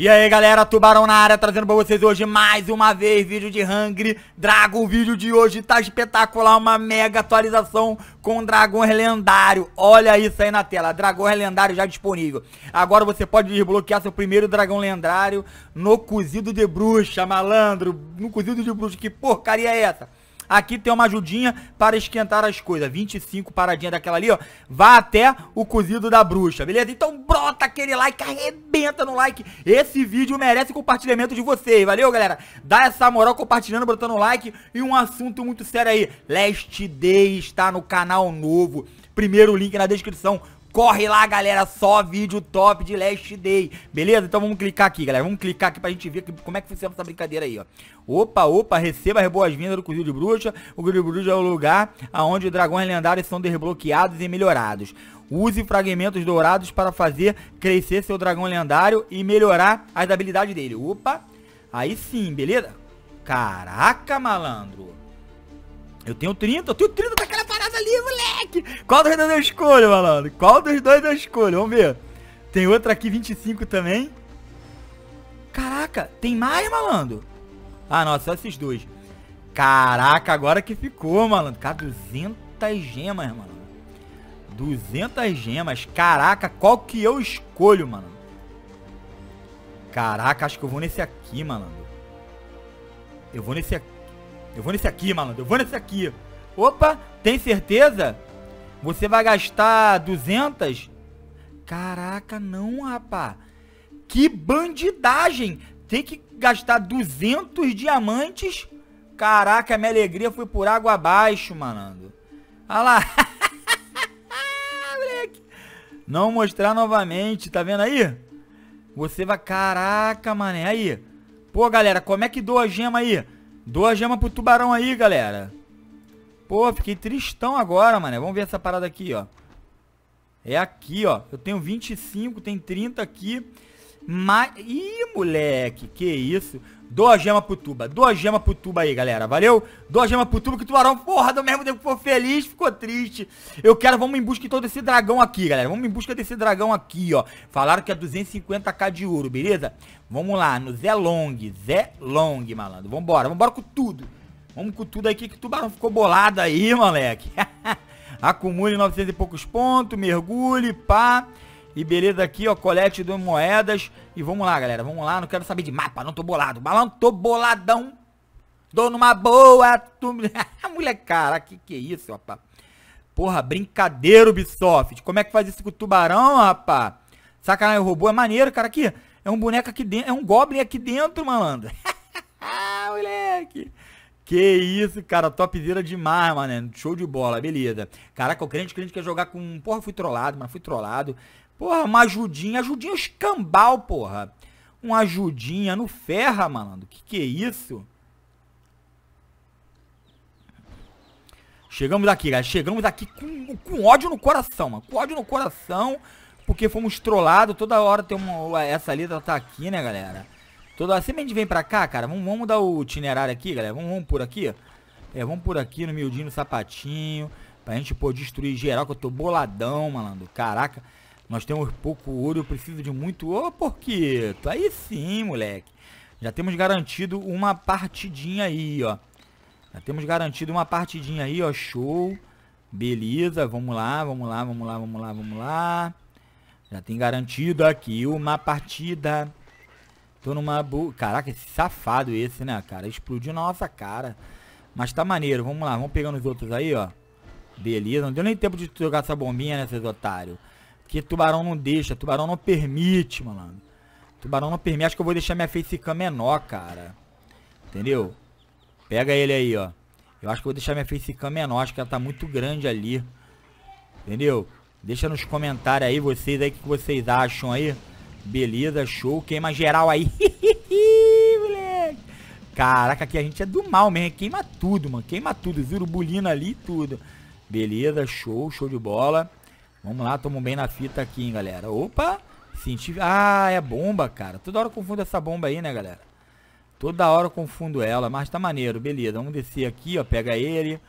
E aí galera, Tubarão na área, trazendo pra vocês hoje mais uma vez vídeo de Hungry Dragon. O vídeo de hoje tá espetacular, uma mega atualização com dragão lendário. Olha isso aí na tela, dragão lendário já disponível. Agora você pode desbloquear seu primeiro dragão lendário no Guild de Bruxa, malandro. No Guild de Bruxa, que porcaria é essa? Aqui tem uma ajudinha para esquentar as coisas, 25 paradinha daquela ali, ó. Vá até o cozido da bruxa, beleza? Então brota aquele like, arrebenta no like. Esse vídeo merece compartilhamento de vocês, valeu galera? Dá essa moral compartilhando, botando like. E um assunto muito sério aí, Last Day está no canal novo. Primeiro link na descrição. Corre lá, galera, só vídeo top de Last Day, beleza? Então vamos clicar aqui, galera, vamos clicar aqui pra gente ver como é que funciona essa brincadeira aí, ó. Opa, opa, receba as boas-vindas do Guild de Bruxa. O Guild de Bruxa é o lugar onde dragões lendários são desbloqueados e melhorados. Use fragmentos dourados para fazer crescer seu dragão lendário e melhorar as habilidades dele. Opa, aí sim, beleza? Caraca, malandro. Eu tenho 30 daquela parada ali, moleque. Qual dos dois eu escolho, malandro? Qual dos dois eu escolho? Vamos ver. Tem outra aqui, 25 também. Caraca, tem mais, malandro? Ah, não, só esses dois. Caraca, agora que ficou, malandro. Cara, 200 gemas, mano. 200 gemas. Caraca, qual que eu escolho, mano? Caraca, acho que eu vou nesse aqui, malandro. Eu vou nesse aqui. Eu vou nesse aqui, malandro. Eu vou nesse aqui. Opa, tem certeza? Você vai gastar 200? Caraca, não, rapá. Que bandidagem. Tem que gastar 200 diamantes. Caraca, minha alegria foi por água abaixo, malandro. Olha lá. Moleque. Não mostrar novamente. Tá vendo aí? Você vai... Caraca, mané. Aí. Pô, galera, como é que doa a gema aí? Doa a gema pro tubarão aí, galera. Pô, fiquei tristão agora, mano. Vamos ver essa parada aqui, ó. É aqui, ó. Eu tenho 25, tem 30 aqui. Mas... Ih, moleque. Que isso. Doa a gema pro tuba. Doa a gema pro tuba aí, galera. Valeu? Doa a gema pro tuba que o tubarão, porra, do mesmo tempo que for feliz, ficou triste. Eu quero... Vamos em busca de todo esse dragão aqui, galera. Vamos em busca desse dragão aqui, ó. Falaram que é 250k de ouro, beleza? Vamos lá, no Zé Long. Zé Long, malandro. Vambora com tudo. Vamos com tudo aqui que o tubarão ficou bolado aí, moleque. Acumule 900 e poucos pontos. Mergulhe, pá. E beleza aqui, ó, colete de moedas. E vamos lá, galera, vamos lá. Não quero saber de mapa, não, tô bolado. Balão, tô boladão. Dou numa boa. Moleque, cara, que é isso, rapá? Porra, brincadeira, Ubisoft. Como é que faz isso com o tubarão, rapá? Sacanagem, o robô é maneiro, cara, aqui. É um boneco aqui dentro, é um goblin aqui dentro, malandro. Moleque. Que isso, cara, topzera demais, mano. Show de bola, beleza. Caraca, o crente quer jogar com... Porra, fui trollado, mano, fui trollado. Porra, uma ajudinha escambau, porra. Uma ajudinha no ferra, malandro. Que é isso? Chegamos aqui, galera. Chegamos aqui com ódio no coração, mano. Com ódio no coração, porque fomos trollados. Toda hora tem uma... Essa letra tá aqui, né, galera? Toda hora... Sempre a gente vem pra cá, cara. Vamos mudar o itinerário aqui, galera. Vamos por aqui. É, vamos por aqui no miudinho, no sapatinho. Pra gente, pô, destruir geral, que eu tô boladão, malandro. Caraca. Nós temos pouco ouro, eu preciso de muito... Ô, porquito, aí sim, moleque. Já temos garantido uma partidinha aí, ó. Já temos garantido uma partidinha aí, ó, show. Beleza, vamos lá. Já tem garantido aqui uma partida. Tô numa boa... Caraca, esse safado esse, né, cara? Explodiu na nossa cara. Mas tá maneiro, vamos lá, vamos pegando os outros aí, ó. Beleza, não deu nem tempo de jogar essa bombinha, né, seus otários? Porque tubarão não deixa, tubarão não permite, malandro. Tubarão não permite. Acho que eu vou deixar minha facecam menor, cara. Entendeu? Pega ele aí, ó. Eu acho que eu vou deixar minha facecam menor. Acho que ela tá muito grande ali. Entendeu? Deixa nos comentários aí, vocês aí, o que vocês acham aí. Beleza, show. Queima geral aí. Moleque. Caraca, aqui a gente é do mal mesmo. Queima tudo, mano. Queima tudo. Zurubulina ali, tudo. Beleza, show. Show de bola. Vamos lá, tamo bem na fita aqui, hein, galera. Opa, senti... Ah, é bomba, cara. Toda hora eu confundo essa bomba aí, né, galera? Toda hora eu confundo ela, mas tá maneiro, beleza. Vamos descer aqui, ó, pega ele.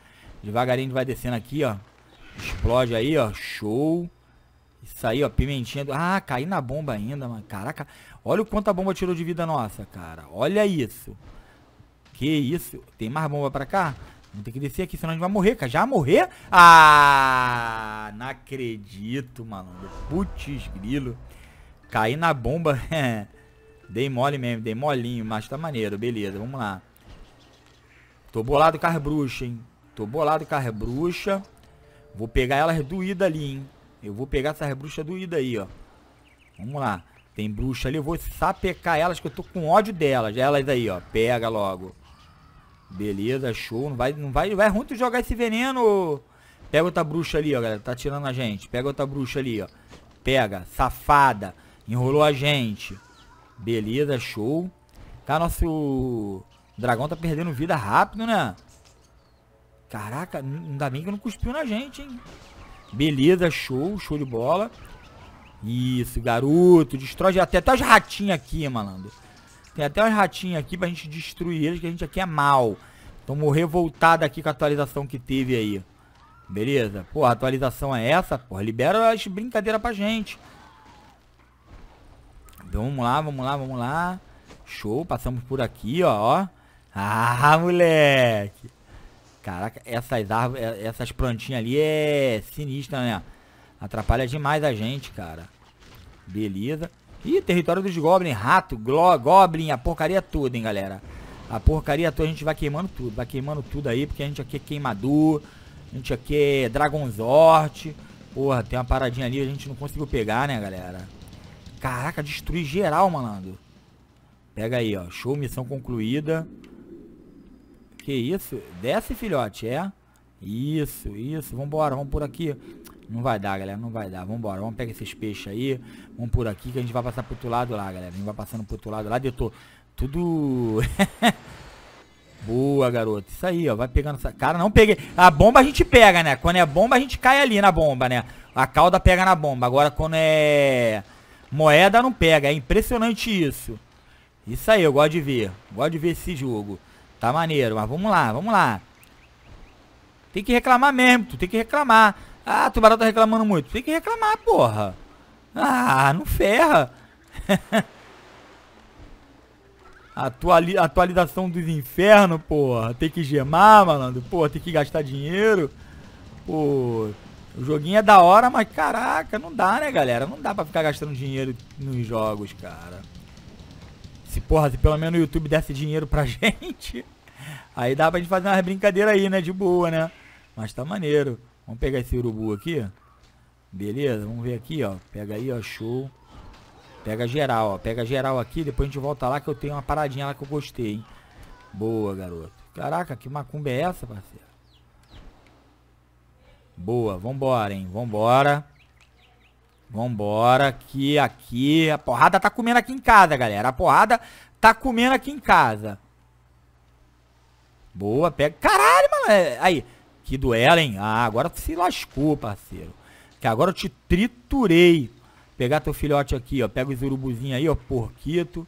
Devagarinho a gente vai descendo aqui, ó. Explode aí, ó, show. Isso aí, ó, pimentinha do... Ah, caí na bomba ainda, mano. Caraca, olha o quanto a bomba tirou de vida nossa, cara. Olha isso. Que isso? Tem mais bomba pra cá? Vamos ter que descer aqui, senão a gente vai morrer, cara. Já morrer? Ah, não acredito, mano. Putz, grilo. Caí na bomba. Dei mole mesmo, dei molinho, mas tá maneiro. Beleza, vamos lá. Tô bolado com as bruxas, hein. Tô bolado com as bruxas. Vou pegar elas doídas ali, hein. Eu vou pegar essas bruxas doídas aí, ó. Vamos lá. Tem bruxa ali, eu vou sapecar elas, que eu tô com ódio delas. Elas aí, ó. Pega logo. Beleza, show. Não vai ruim tu jogar esse veneno. Pega outra bruxa ali, ó, galera. Tá atirando a gente. Pega outra bruxa ali, ó. Pega. Safada. Enrolou a gente. Beleza, show. Tá, nosso dragão tá perdendo vida rápido, né? Caraca, ainda bem que não cuspiu na gente, hein? Beleza, show, show de bola. Isso, garoto. Destrói até as ratinhas aqui, malandro. Tem até umas ratinhas aqui pra gente destruir eles, que a gente aqui é mal. Tamo revoltado aqui com a atualização que teve aí. Beleza? Pô, a atualização é essa, porra. Libera as brincadeiras pra gente. Então, vamos lá, vamos lá, vamos lá. Show, passamos por aqui, ó. Ah, moleque. Caraca, essas árvores, essas plantinhas ali é sinistra, né? Atrapalha demais a gente, cara. Beleza. Ih, território dos goblins, rato, goblin, a porcaria toda, hein, galera. A porcaria toda, a gente vai queimando tudo aí, porque a gente aqui é queimador, a gente aqui é Dragonzort. Porra, tem uma paradinha ali, a gente não conseguiu pegar, né, galera. Caraca, destruir geral, malandro. Pega aí, ó, show, missão concluída. Que isso? Desce, filhote, é? Isso, isso, vambora, vamos por aqui. Não vai dar, galera, não vai dar. Vambora, vamos pegar esses peixes aí. Vamos por aqui que a gente vai passar pro outro lado lá, galera. A gente vai passando pro outro lado lá. Eu tô tudo... Boa, garoto. Isso aí, ó. Vai pegando essa... Cara, não peguei. A bomba a gente pega, né? Quando é bomba, a gente cai ali na bomba, né? A cauda pega na bomba. Agora, quando é... moeda, não pega. É impressionante isso. Isso aí, eu gosto de ver. Gosto de ver esse jogo. Tá maneiro, mas vamos lá, vamos lá. Tem que reclamar mesmo, tu tem que reclamar. Ah, tubarão tá reclamando muito. Tu tem que reclamar, porra. Ah, não ferra. Atualização dos infernos, porra. Tem que gemar, malandro. Porra, tem que gastar dinheiro. Pô, o joguinho é da hora, mas caraca, não dá, né, galera? Não dá pra ficar gastando dinheiro nos jogos, cara. Se, porra, se pelo menos o YouTube desse dinheiro pra gente, aí dá pra gente fazer umas brincadeiras aí, né? De boa, né? Mas tá maneiro. Vamos pegar esse urubu aqui. Beleza, vamos ver aqui, ó. Pega aí, ó, show. Pega geral, ó. Pega geral aqui, depois a gente volta lá que eu tenho uma paradinha lá que eu gostei, hein? Boa, garoto. Caraca, que macumba é essa, parceiro? Boa, vambora, hein? Vambora. Vambora, que aqui, a porrada tá comendo aqui em casa, galera. A porrada tá comendo aqui em casa. Boa, pega. Caralho, mano. Aí, que duelo, hein? Ah, agora tu se lascou, parceiro. Que agora eu te triturei. Pegar teu filhote aqui, ó. Pega os urubuzinhos aí, ó, porquito.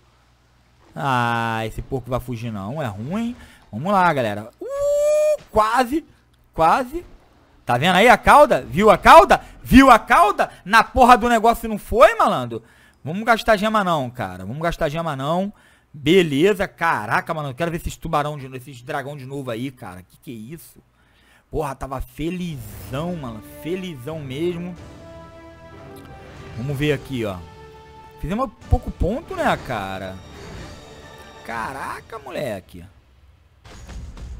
Ah, esse porco vai fugir não, é ruim. Vamos lá, galera. Quase, quase. Tá vendo aí a cauda? Viu a cauda? Viu a cauda? Na porra do negócio não foi, malandro? Vamos gastar gema não, cara. Vamos gastar gema não. Beleza, caraca, mano. Eu quero ver esses tubarão, esses dragão de novo aí, cara. Que é isso? Porra, tava felizão, mano. Felizão mesmo. Vamos ver aqui, ó. Fizemos pouco ponto, né, cara? Caraca, moleque.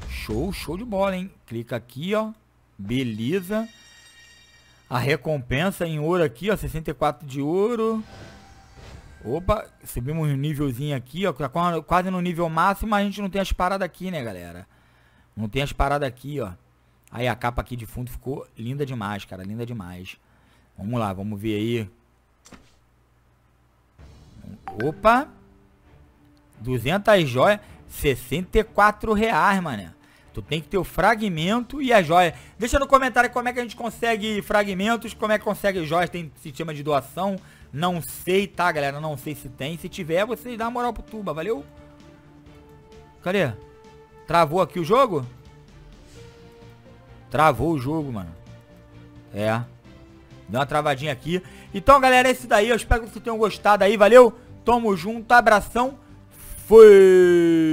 Show, show de bola, hein? Clica aqui, ó. Beleza. A recompensa em ouro aqui, ó, 64 de ouro. Opa, subimos um nívelzinho aqui, ó, quase no nível máximo, mas a gente não tem as paradas aqui, né, galera? Não tem as paradas aqui, ó. Aí a capa aqui de fundo ficou linda demais, cara, linda demais. Vamos lá, vamos ver aí. Opa. 200 joias, 64 reais, mané. Tu tem que ter o fragmento e a joia. Deixa no comentário como é que a gente consegue fragmentos, como é que consegue joias. Tem sistema de doação? Não sei, tá, galera? Não sei se tem. Se tiver, vocês dão uma moral pro Tuba, valeu? Cadê? Travou aqui o jogo? Travou o jogo, mano. É. Deu uma travadinha aqui. Então, galera, é isso daí. Eu espero que vocês tenham gostado aí. Valeu. Tamo junto. Abração. Fui.